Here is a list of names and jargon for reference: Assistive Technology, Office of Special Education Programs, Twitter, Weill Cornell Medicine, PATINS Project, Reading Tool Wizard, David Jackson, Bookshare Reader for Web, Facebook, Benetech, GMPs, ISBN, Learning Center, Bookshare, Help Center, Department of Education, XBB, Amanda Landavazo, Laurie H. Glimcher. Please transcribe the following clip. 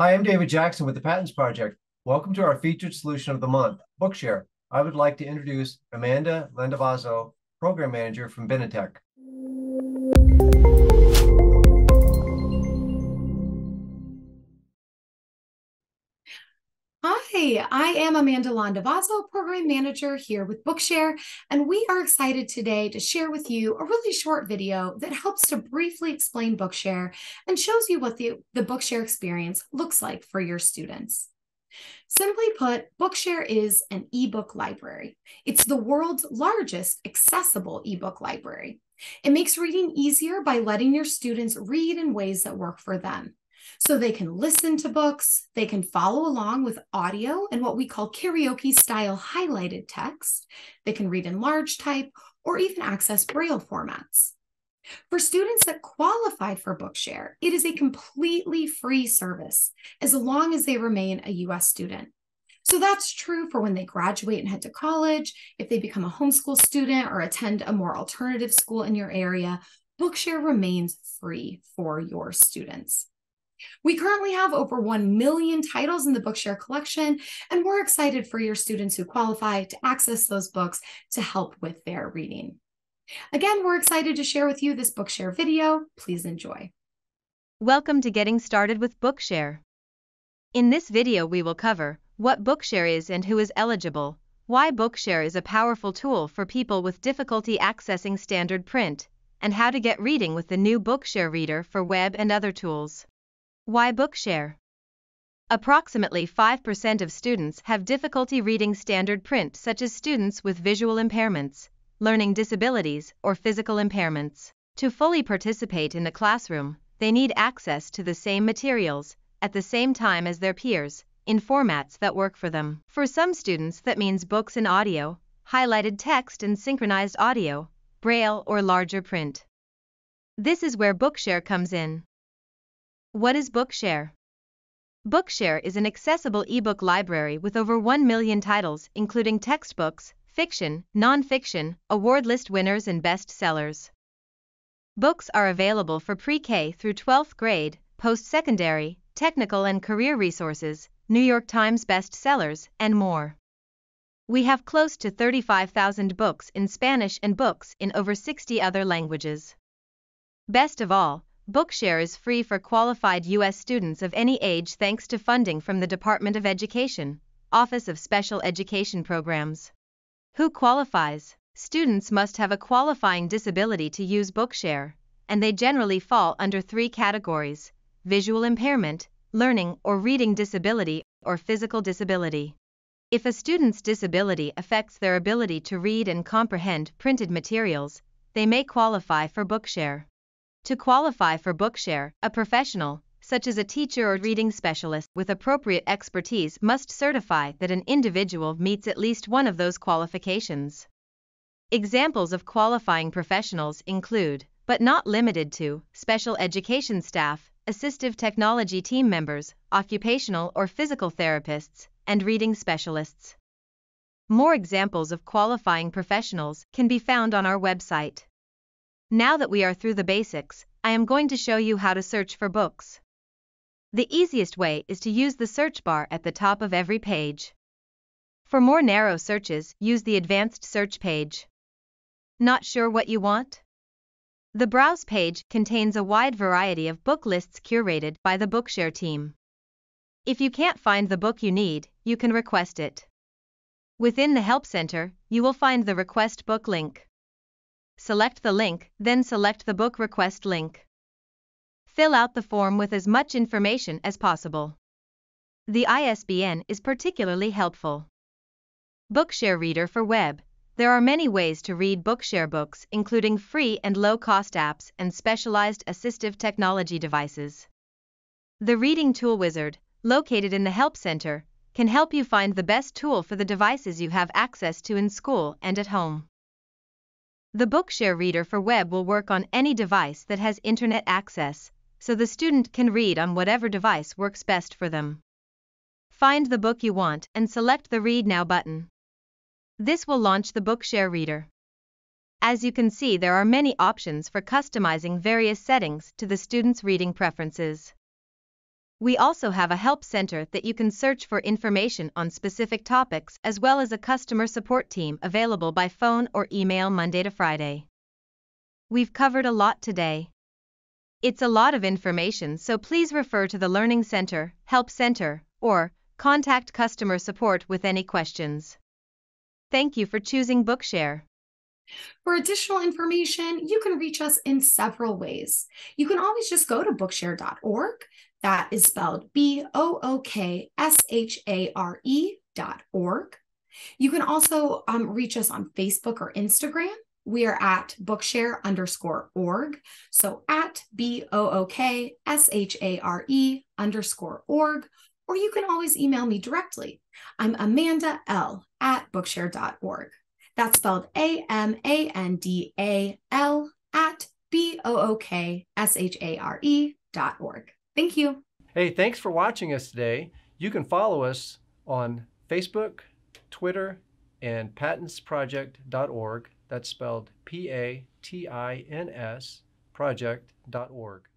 Hi, I'm David Jackson with the PATINS Project. Welcome to our featured solution of the month, Bookshare. I would like to introduce Amanda Landavazo, Program Manager from Benetech. Hi, I am Amanda Landavazo, Program Manager here with Bookshare, and we are excited today to share with you a really short video that helps to briefly explain Bookshare and shows you what the Bookshare experience looks like for your students. Simply put, Bookshare is an ebook library. It's the world's largest accessible ebook library. It makes reading easier by letting your students read in ways that work for them. So they can listen to books, they can follow along with audio and what we call karaoke-style highlighted text, they can read in large type, or even access Braille formats. For students that qualify for Bookshare, it is a completely free service as long as they remain a U.S. student. So that's true for when they graduate and head to college, if they become a homeschool student or attend a more alternative school in your area, Bookshare remains free for your students. We currently have over 1 million titles in the Bookshare collection, and we're excited for your students who qualify to access those books to help with their reading. Again, we're excited to share with you this Bookshare video. Please enjoy. Welcome to Getting Started with Bookshare. In this video, we will cover what Bookshare is and who is eligible, why Bookshare is a powerful tool for people with difficulty accessing standard print, and how to get reading with the new Bookshare Reader for Web and other tools. Why Bookshare? Approximately 5% of students have difficulty reading standard print, such as students with visual impairments, learning disabilities, or physical impairments. To fully participate in the classroom, they need access to the same materials, at the same time as their peers, in formats that work for them. For some students, that means books in audio, highlighted text and synchronized audio, Braille or larger print. This is where Bookshare comes in. What is Bookshare? Bookshare is an accessible ebook library with over 1 million titles, including textbooks, fiction, non-fiction, award list winners and bestsellers. Books are available for pre-K through 12th grade, post-secondary, technical and career resources, New York Times bestsellers, and more. We have close to 35,000 books in Spanish and books in over 60 other languages. Best of all, Bookshare is free for qualified U.S. students of any age thanks to funding from the Department of Education, Office of Special Education Programs. Who qualifies? Students must have a qualifying disability to use Bookshare, and they generally fall under three categories: visual impairment, learning or reading disability, or physical disability. If a student's disability affects their ability to read and comprehend printed materials, they may qualify for Bookshare. To qualify for Bookshare, a professional, such as a teacher or reading specialist with appropriate expertise, must certify that an individual meets at least one of those qualifications. Examples of qualifying professionals include, but not limited to, special education staff, assistive technology team members, occupational or physical therapists, and reading specialists. More examples of qualifying professionals can be found on our website. Now that we are through the basics, I am going to show you how to search for books. The easiest way is to use the search bar at the top of every page. For more narrow searches, use the advanced search page. Not sure what you want? The browse page contains a wide variety of book lists curated by the Bookshare team. If you can't find the book you need, you can request it. Within the Help Center, you will find the Request Book link. Select the link, then select the book request link. Fill out the form with as much information as possible. The ISBN is particularly helpful. Bookshare Reader for Web. There are many ways to read Bookshare books, including free and low-cost apps and specialized assistive technology devices. The Reading Tool Wizard, located in the Help Center, can help you find the best tool for the devices you have access to in school and at home. The Bookshare Reader for Web will work on any device that has internet access, so the student can read on whatever device works best for them. Find the book you want and select the Read Now button. This will launch the Bookshare Reader. As you can see, there are many options for customizing various settings to the student's reading preferences. We also have a help center that you can search for information on specific topics, as well as a customer support team available by phone or email Monday to Friday. We've covered a lot today. It's a lot of information, so please refer to the Learning Center, Help Center, or contact customer support with any questions. Thank you for choosing Bookshare. For additional information, you can reach us in several ways. You can always just go to bookshare.org. That is spelled bookshare.org. You can also reach us on Facebook or Instagram. We are at bookshare_org. So at bookshare_org. Or you can always email me directly. I'm Amanda L. at bookshare.org. That's spelled AMANDAL at bookshare.org. Thank you. Hey, thanks for watching us today. You can follow us on Facebook, Twitter, and patinsproject.org. That's spelled PATINS project.org.